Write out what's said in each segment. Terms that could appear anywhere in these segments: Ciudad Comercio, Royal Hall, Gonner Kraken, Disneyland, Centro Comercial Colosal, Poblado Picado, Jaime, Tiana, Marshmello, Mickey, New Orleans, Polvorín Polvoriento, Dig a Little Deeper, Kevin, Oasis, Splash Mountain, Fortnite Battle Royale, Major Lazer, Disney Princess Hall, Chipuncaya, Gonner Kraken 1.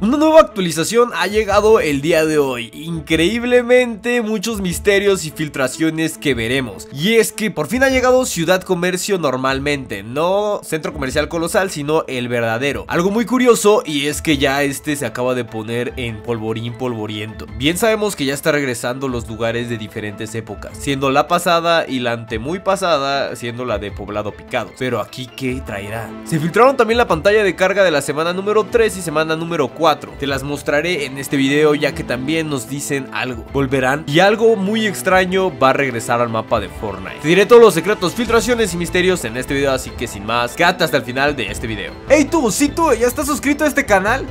Una nueva actualización ha llegado el día de hoy, increíblemente muchos misterios y filtraciones que veremos. Y es que por fin ha llegado Ciudad Comercio normalmente, no Centro Comercial Colosal, sino el verdadero. Algo muy curioso y es que ya se acaba de poner en Polvorín Polvoriento. Bien sabemos que ya está regresando los lugares de diferentes épocas, siendo la pasada y la ante muy pasada, siendo la de Poblado Picado. Pero aquí, ¿qué traerá? Se filtraron también la pantalla de carga de la semana número 3 y semana número 4. Te las mostraré en este video ya que también nos dicen algo. Volverán y algo muy extraño va a regresar al mapa de Fortnite. Te diré todos los secretos, filtraciones y misterios en este video, así que sin más, quédate hasta el final de este video. Hey tú, si tú ya estás suscrito a este canal.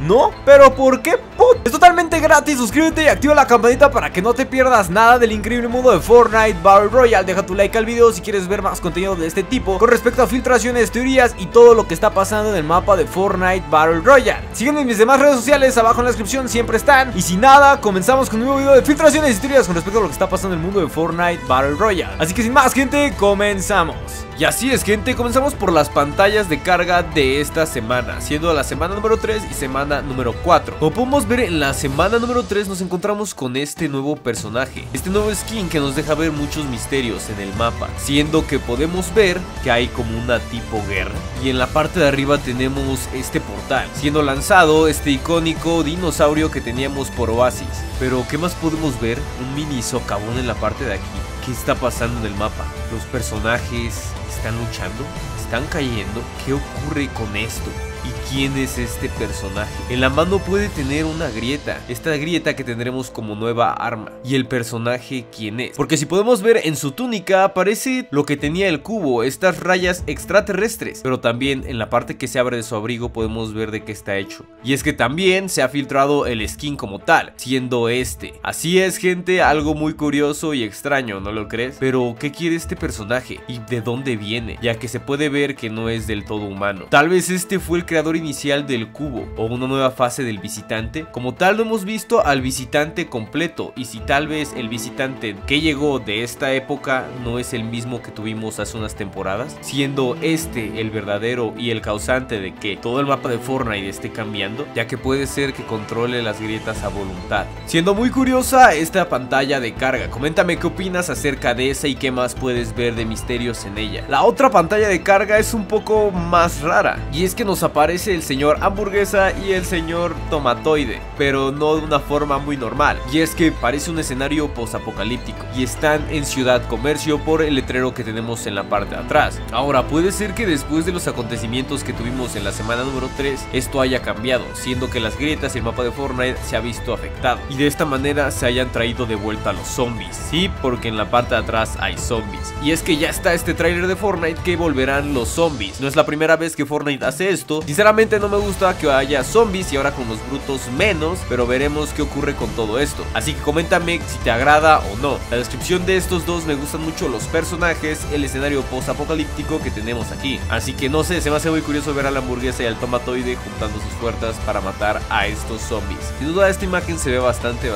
No, pero ¿por qué? Es totalmente gratis, suscríbete y activa la campanita para que no te pierdas nada del increíble mundo de Fortnite Battle Royale. Deja tu like al video si quieres ver más contenido de este tipo con respecto a filtraciones, teorías y todo lo que está pasando en el mapa de Fortnite Battle Royale. Sígueme en mis demás redes sociales, abajo en la descripción siempre están. Y sin nada, comenzamos con un nuevo video de filtraciones y historias con respecto a lo que está pasando en el mundo de Fortnite Battle Royale. Así que sin más, gente, comenzamos. Y así es, gente, comenzamos por las pantallas de carga de esta semana, siendo la semana número 3 y semana número 4. Como podemos ver, en la semana número 3 nos encontramos con este nuevo personaje, este nuevo skin que nos deja ver muchos misterios en el mapa, siendo que podemos ver que hay como una tipo guerra. Y en la parte de arriba tenemos este portal, siendo lanzado este icónico dinosaurio que teníamos por Oasis. Pero ¿qué más podemos ver? Un mini socavón en la parte de aquí. ¿Qué está pasando en el mapa? Los personajes están luchando, están cayendo. ¿Qué ocurre con esto? ¿Y quién es este personaje? En la mano puede tener una grieta, esta grieta que tendremos como nueva arma. ¿Y el personaje quién es? Porque si podemos ver en su túnica aparece lo que tenía el cubo, estas rayas extraterrestres. Pero también en la parte que se abre de su abrigo podemos ver de qué está hecho. Y es que también se ha filtrado el skin como tal, siendo este. Así es, gente, algo muy curioso y extraño, ¿no lo crees? Pero ¿qué quiere este personaje? ¿Y de dónde viene? Ya que se puede ver que no es del todo humano. Tal vez este fue el creador inicial del cubo o una nueva fase del visitante. Como tal, no hemos visto al visitante completo, y si tal vez el visitante que llegó de esta época no es el mismo que tuvimos hace unas temporadas, siendo este el verdadero y el causante de que todo el mapa de Fortnite esté cambiando, ya que puede ser que controle las grietas a voluntad. Siendo muy curiosa esta pantalla de carga, coméntame qué opinas acerca de esa y qué más puedes ver de misterios en ella. La otra pantalla de carga es un poco más rara, y es que nos aparece el señor hamburguesa y el señor tomatoide, pero no de una forma muy normal. Y es que parece un escenario posapocalíptico y están en Ciudad Comercio por el letrero que tenemos en la parte de atrás. Ahora, puede ser que después de los acontecimientos que tuvimos en la semana número 3, esto haya cambiado, siendo que las grietas y el mapa de Fortnite se ha visto afectado, y de esta manera se hayan traído de vuelta a los zombies. Sí, porque en la parte de atrás hay zombies. Y es que ya está este tráiler de Fortnite que volverán los zombies. No es la primera vez que Fortnite hace esto. Sinceramente no me gusta que haya zombies y ahora con los brutos menos, pero veremos qué ocurre con todo esto. Así que coméntame si te agrada o no. La descripción de estos dos, me gustan mucho los personajes, el escenario post-apocalíptico que tenemos aquí. Así que no sé, se me hace muy curioso ver a la hamburguesa y al tomatoide juntando sus fuerzas para matar a estos zombies. Sin duda esta imagen se ve bastante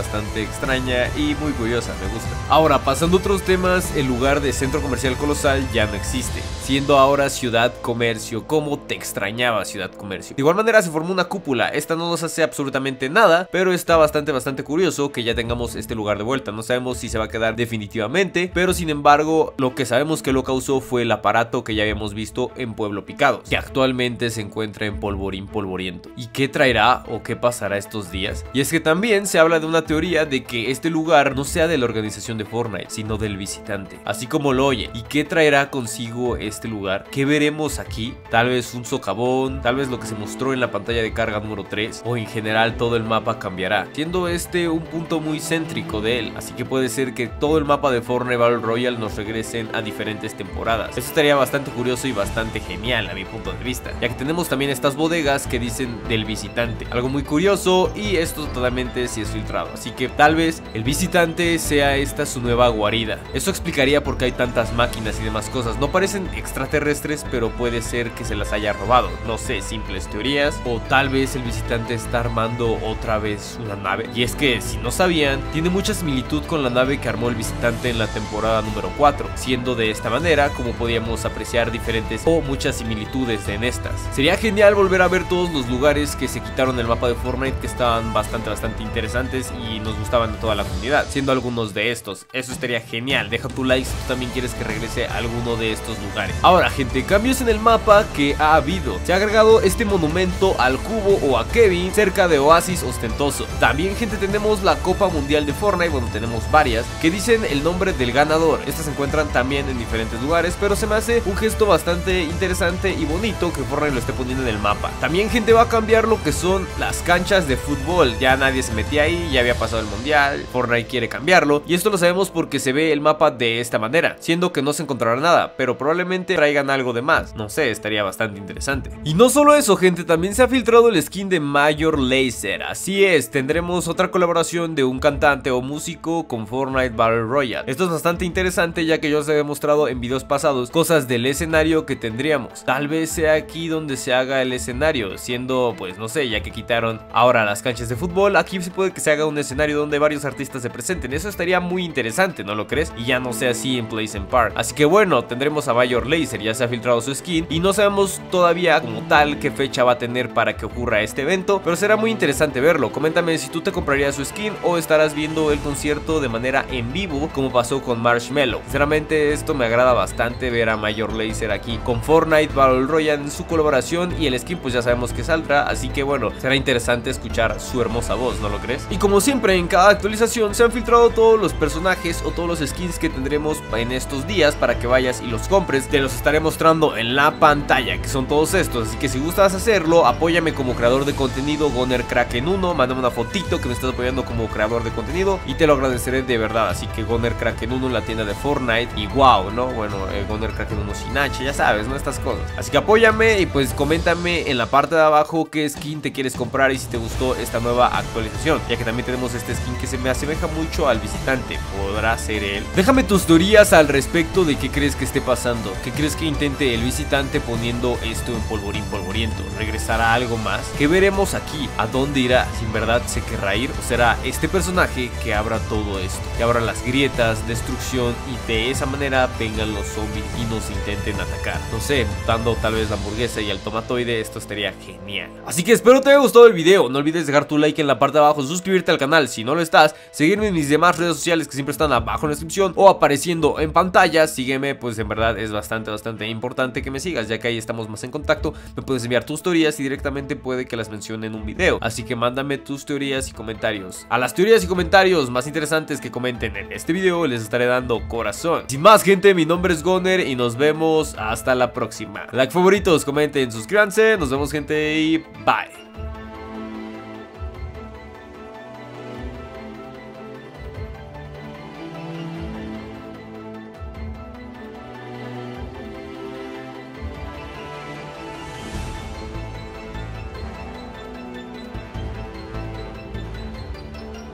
extraña y muy curiosa, me gusta. Ahora, pasando a otros temas, el lugar de Centro Comercial Colosal ya no existe, siendo ahora Ciudad Comercio. ¿Cómo te extrañaba, Ciudad Comercio? De igual manera se formó una cúpula, esta no nos hace absolutamente nada, pero está bastante curioso que ya tengamos este lugar de vuelta. No sabemos si se va a quedar definitivamente, pero sin embargo lo que sabemos que lo causó fue el aparato que ya habíamos visto en Pueblo Picado, que actualmente se encuentra en Polvorín Polvoriento. ¿Y qué traerá o qué pasará estos días? Y es que también se habla de una teoría de que este lugar no sea de la organización de Fortnite, sino del visitante, así como lo oye. ¿Y qué traerá consigo este lugar? ¿Qué veremos aquí? Tal vez un socavón, tal vez lo que se mostró en la pantalla de carga número 3, o en general todo el mapa cambiará, siendo este un punto muy céntrico de él. Así que puede ser que todo el mapa de Fortnite Battle Royale nos regresen a diferentes temporadas. Eso estaría bastante curioso y bastante genial a mi punto de vista, ya que tenemos también estas bodegas que dicen del visitante, algo muy curioso, y esto totalmente sí es filtrado. Así que tal vez el visitante sea esta su nueva guarida. Eso explicaría por qué hay tantas máquinas y demás cosas. No parecen extraterrestres, pero puede ser que se las haya robado. No sé, simples teorías. O tal vez el visitante está armando otra vez una nave. Y es que, si no sabían, tiene mucha similitud con la nave que armó el visitante en la temporada número 4, siendo de esta manera como podíamos apreciar diferentes o muchas similitudes en estas. Sería genial volver a ver todos los lugares que se quitaron del mapa de Fortnite, que estaban bastante interesantes y nos gustaban de toda la comunidad, siendo algunos de estos. Eso estaría genial. Deja tu like si tú también quieres que regrese a alguno de estos lugares. Ahora, gente, cambios en el mapa que ha habido. Se ha agregado este monumento al cubo o a Kevin cerca de Oasis ostentoso. También, gente, tenemos la Copa Mundial de Fortnite, bueno, tenemos varias, que dicen el nombre del ganador. Estas se encuentran también en diferentes lugares, pero se me hace un gesto bastante interesante y bonito que Fortnite lo esté poniendo en el mapa. También, gente, va a cambiar lo que son las canchas de fútbol. Ya nadie se metía ahí, ya había pasado el mundial, Fortnite quiere cambiarlo, y esto lo sabemos porque se ve el mapa de esta manera, siendo que no se encontrará nada, pero probablemente traigan algo de más, no sé, estaría bastante interesante. Y no solo eso, gente, también se ha filtrado el skin de Major Lazer. Así es, tendremos otra colaboración de un cantante o músico con Fortnite Battle Royale. Esto es bastante interesante, ya que yo os había mostrado en videos pasados cosas del escenario que tendríamos. Tal vez sea aquí donde se haga el escenario, siendo, pues no sé, ya que quitaron ahora las canchas de fútbol, aquí se puede que se haga un escenario donde varios artistas se presenten. Eso estaría muy interesante, ¿no lo crees? Y ya no sea así en Place and Park. Así que bueno, tendremos a Major Lazer, ya se ha filtrado su skin y no sabemos todavía como tal qué fecha va a tener para que ocurra este evento, pero será muy interesante verlo. Coméntame si tú te comprarías su skin o estarás viendo el concierto de manera en vivo como pasó con Marshmello. Sinceramente, esto me agrada bastante, ver a Major Lazer aquí con Fortnite Battle Royale en su colaboración, y el skin pues ya sabemos que saldrá, así que bueno, será interesante escuchar su hermosa voz, ¿no lo crees? Y como siempre, en cada actualización se han filtrado todos los personajes o todos los skins que tendremos en estos días para que vayas y los compres. Te los estaré mostrando en la pantalla, que son todos estos, así que si gustas hacerlo, apóyame como creador de contenido Gonner Kraken 1, mándame una fotito que me estás apoyando como creador de contenido y te lo agradeceré de verdad. Así que Gonner Kraken 1 en la tienda de Fortnite y wow, ¿no? Bueno, Gonner Kraken 1 sin H, ya sabes, ¿no? Estas cosas. Así que apóyame y pues coméntame en la parte de abajo qué skin te quieres comprar y si te gustó esta nueva actualización, ya que también tenemos este skin que se me asemeja mucho al visitante. ¿Podrá ser él? Déjame tus teorías al respecto de qué crees que esté pasando. ¿Qué crees que intente el visitante poniendo esto en Polvorín Polvoriento? ¿Regresará algo más? ¿Qué veremos aquí? ¿A dónde irá? ¿Si en verdad se querrá ir? ¿O será este personaje que abra todo esto? Que abra las grietas, destrucción, y de esa manera vengan los zombies y nos intenten atacar. No sé, dando tal vez la hamburguesa y al tomatoide, esto estaría genial. Así que espero te haya gustado el video. No olvides dejar tu like en la parte de abajo, suscribirte al canal si no lo estás, seguirme en mis demás redes sociales que siempre están abajo en la descripción o apareciendo en pantalla. Sígueme, pues en verdad es bastante importante que me sigas, ya que ahí estamos más en contacto. Me puedes enviar tus teorías y directamente puede que las mencione en un video, así que mándame tus teorías y comentarios. A las teorías y comentarios más interesantes que comenten en este video les estaré dando corazón. Sin más, gente, mi nombre es Gonner y nos vemos hasta la próxima. Like, favoritos, comenten, suscríbanse, nos vemos, gente, y bye.